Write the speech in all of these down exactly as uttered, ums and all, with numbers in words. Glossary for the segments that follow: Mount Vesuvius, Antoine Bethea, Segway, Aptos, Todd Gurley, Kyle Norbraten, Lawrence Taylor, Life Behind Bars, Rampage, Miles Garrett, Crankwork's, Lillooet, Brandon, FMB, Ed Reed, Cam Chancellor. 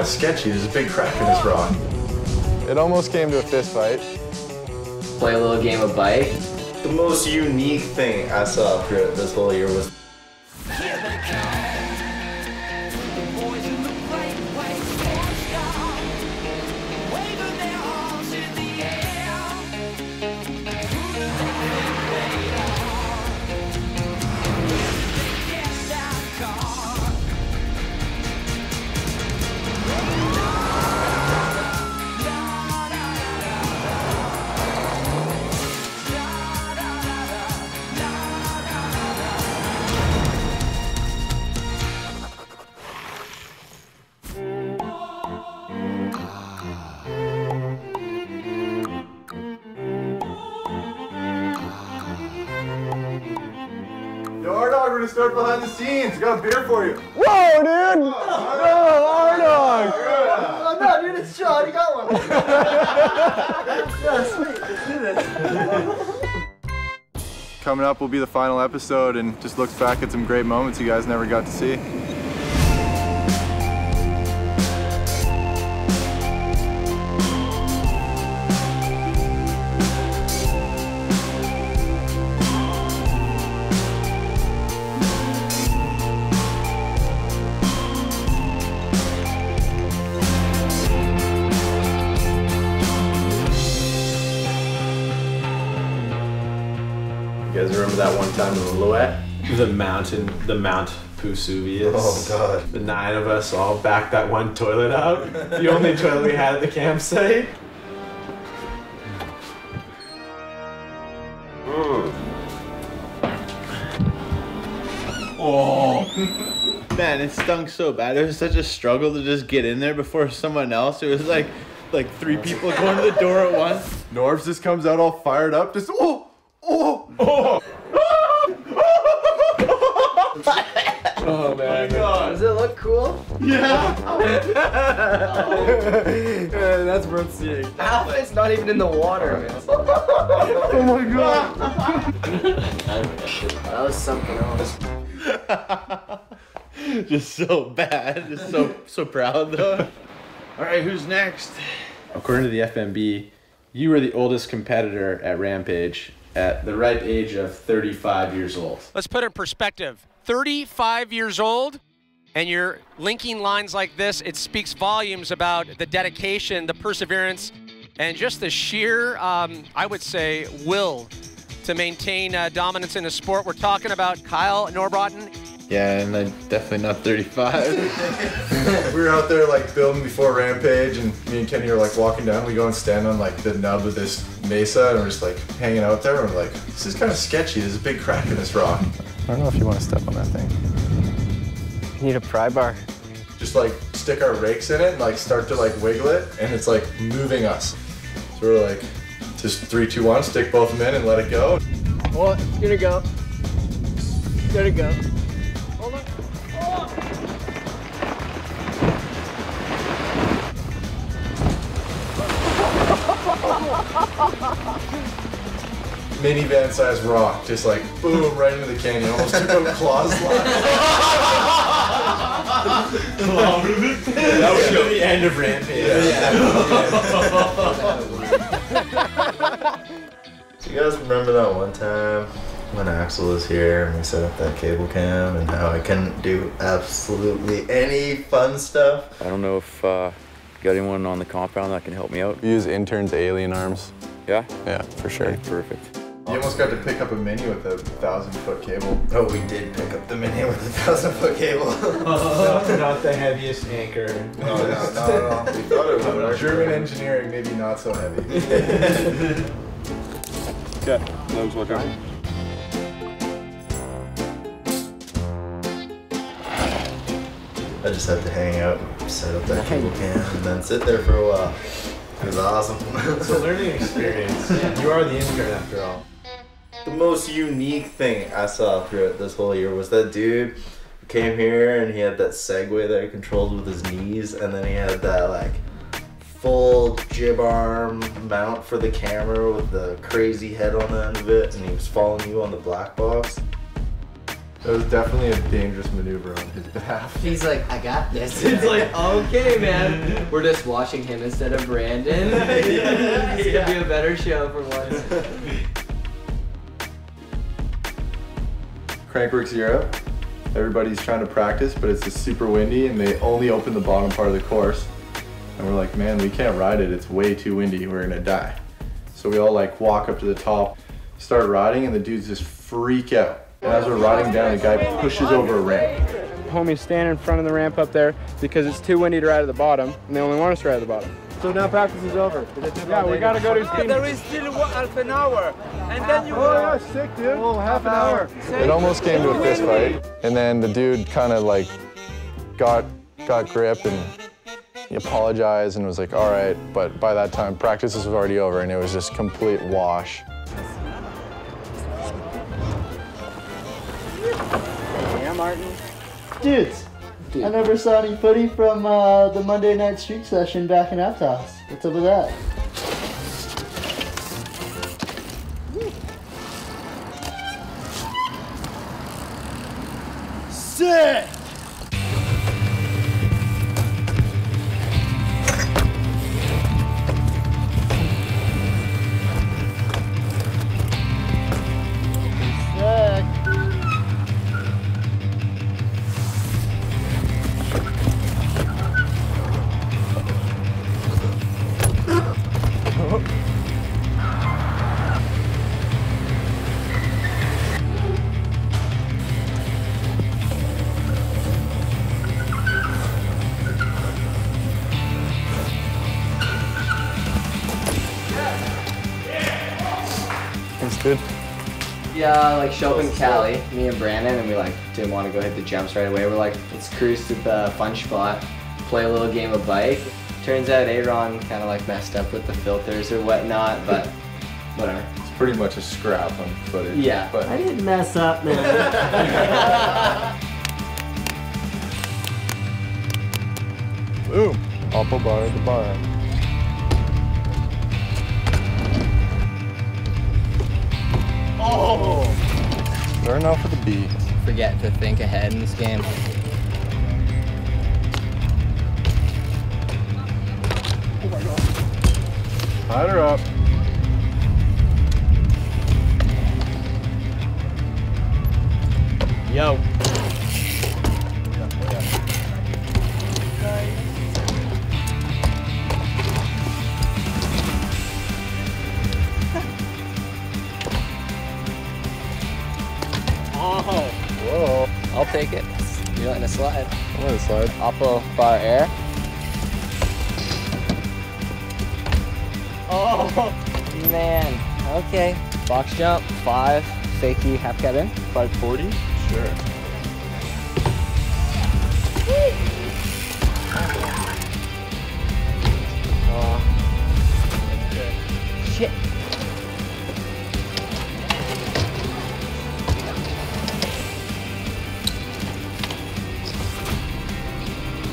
kind of sketchy. There's a big crack in this rock. It almost came to a fist fight. Play a little game of bike. The most unique thing I saw throughout this whole year was start behind the scenes. Got a beer for you. Whoa, dude! No, our dog! Oh, no, dude, it's chill. I already got one. Yeah, sweet. Let's do this. Coming up will be the final episode and just looks back at some great moments you guys never got to see. You guys remember that one time in the Lillooet? The mountain, the Mount Vesuvius. Oh God. The nine of us all backed that one toilet out. The only toilet we had at the campsite. Ooh. Oh. Man, it stunk so bad. It was such a struggle to just get in there before someone else. It was like, like three people going to the door at once. Norbs just comes out all fired up, just, oh! Oh! Oh! Oh man! God. Does it look cool? Yeah. Oh. Yeah, that's worth seeing. Alpha's not even in the water. Oh my God! That was something else. Just so bad. Just so so proud though. All right, who's next? According to the F M B, you were the oldest competitor at Rampage, at the ripe age of thirty-five years old. Let's put it in perspective. thirty-five years old, and you're linking lines like this. It speaks volumes about the dedication, the perseverance, and just the sheer, um, I would say, will to maintain uh, dominance in the sport. We're talking about Kyle Norbraten. Yeah, and I'm definitely not thirty-five. We were out there like building before Rampage, and me and Kenny were like walking down. We go and stand on like the nub of this mesa, and we're just like hanging out there. And we're like, this is kind of sketchy. There's a big crack in this rock. I don't know if you want to step on that thing. You need a pry bar. Just like stick our rakes in it, and like start to like wiggle it, and it's like moving us. So we're like, just three, two, one, stick both of them in and let it go. Well, here it go. There it go. Hold on. Oh. Minivan sized rock, just like boom, right into the canyon. Almost took out Claw's line. That was yeah. The end of Rampage. Yeah. Yeah. Do you guys remember that one time when Axel was here and we set up that cable cam and how I couldn't do absolutely any fun stuff? I don't know if uh, you got anyone on the compound that can help me out. We use interns' alien arms. Yeah? Yeah, for sure. Okay, perfect. You almost got to pick up a mini with a thousand foot cable. Oh, we did pick up the mini with a thousand foot cable. Oh, no, not the heaviest anchor. No, no, no, no, no. We thought it would. German engineering, maybe not so heavy. Okay, looks like I'm. I just had to hang out, set up that cable cam, and then sit there for a while. It was awesome. It's a learning experience. Yeah. You are the intern after all. The most unique thing I saw throughout this whole year was that dude who came here and he had that Segway that he controlled with his knees, and then he had that like full jib arm mount for the camera with the crazy head on the end of it, and he was following you on the black box. That was definitely a dangerous maneuver on his behalf. He's like, I got this. It's like, okay, man. We're just watching him instead of Brandon. yeah, it's yeah. gonna be a better show for once. Crankwork's Europe. Everybody's trying to practice, but it's just super windy, and they only open the bottom part of the course. And we're like, man, we can't ride it. It's way too windy. We're gonna die. So we all like walk up to the top, start riding, and the dudes just freak out. And as we're riding down, the guy pushes over a ramp. Homies stand in front of the ramp up there because it's too windy to ride at the bottom, and they only want us to ride at the bottom. So now practice is over. Yeah, we gotta go to speed. There is still half an hour, and then you. Oh yeah, sick dude. Oh, half an hour. It almost came to a fist fight, and then the dude kind of like got got grip and he apologized and was like, all right. But by that time, practice was already over, and it was just complete wash. Martin. Dudes, Dude. I never saw any footy from uh, the Monday night street session back in Aptos. What's up with that? Sick! Good. Yeah, like Shope and Callie, me and Brandon, and we like didn't want to go hit the jumps right away. We're like, let's cruise to the fun spot, play a little game of bike. Turns out Aaron kind of like messed up with the filters or whatnot, but whatever. It's pretty much a scrap on footage. Yeah. But I didn't mess up, man. Boom. Up a bar at the bar. Oh! Starting off with a B. Forget to think ahead in this game. Oh my god. Hide her up. Yo. Whoa. I'll take it. You're letting it slide. I'm letting it slide. Oppo bar air. Oh, man. Okay. Box jump, five, fakey, half cut in. five forty? Sure. Oh. Okay. Shit.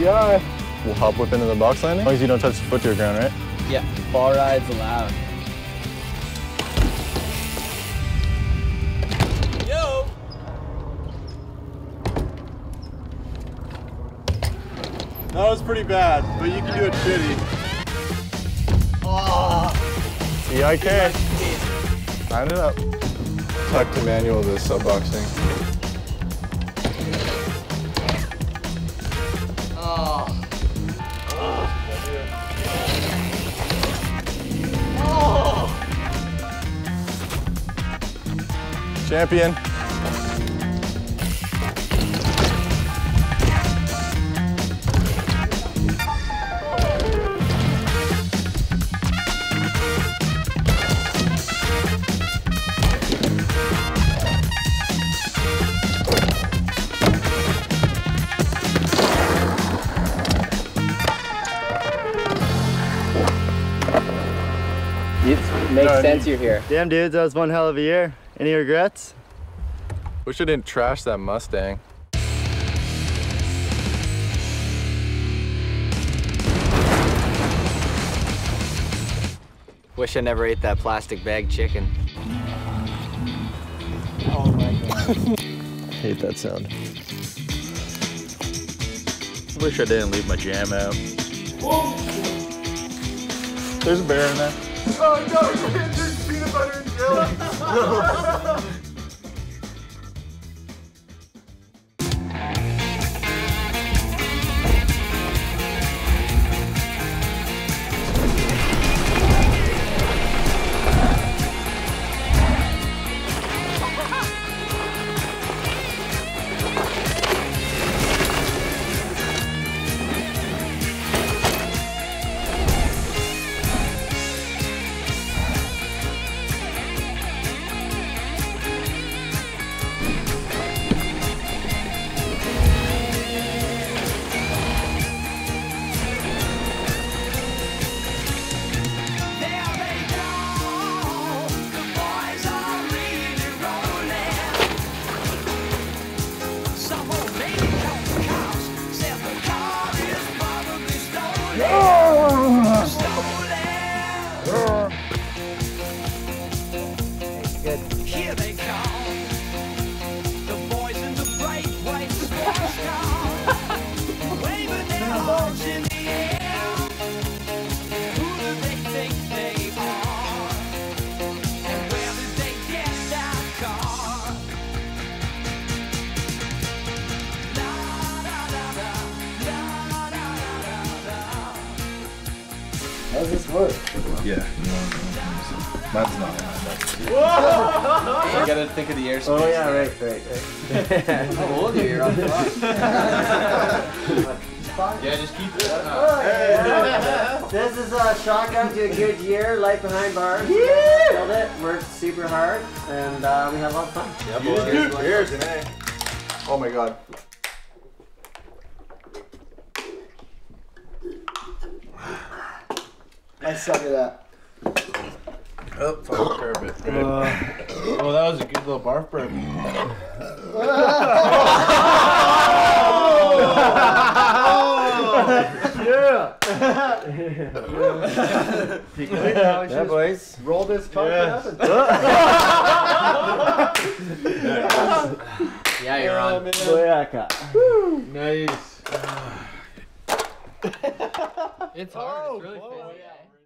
Yeah. We'll hop whip into the box landing? As long as you don't touch the foot to your ground, right? Yeah. Ball rides allowed. Yo! That was pretty bad, but you can do it shitty. Oh. E I K. Time it up. Tuck to manual the sub boxing. Champion. It makes sense you're here. Damn dudes, that was one hell of a year. Any regrets? Wish I didn't trash that Mustang. Wish I never ate that plastic bag chicken. Oh my god. Hate that sound. Wish I didn't leave my jam out. Whoa. There's a bear in there. Oh no, there's peanut butter and jelly. How does this work? Yeah. Mm-hmm. That's not it. Whoa! You gotta think of the airspace. Oh yeah, right, right, right. How old are you? You're on the clock. Yeah, just keep this. Oh, yeah. This is a shotgun to a good year, Life Behind Bars. Yeah! Killed it, worked super hard, and uh, we had a lot of fun. Yeah, boys. Cheers, cheers, cheers. Hey. Oh my god. I suck at that. Oh, fucking carpet. Uh, oh, that was a good little barf break. Oh! Yeah! Yeah, boys. Roll this pumpkin yes. up and nice. Yeah, you're on. Oh, man. Nice. It's hard. Oh, it's really cool.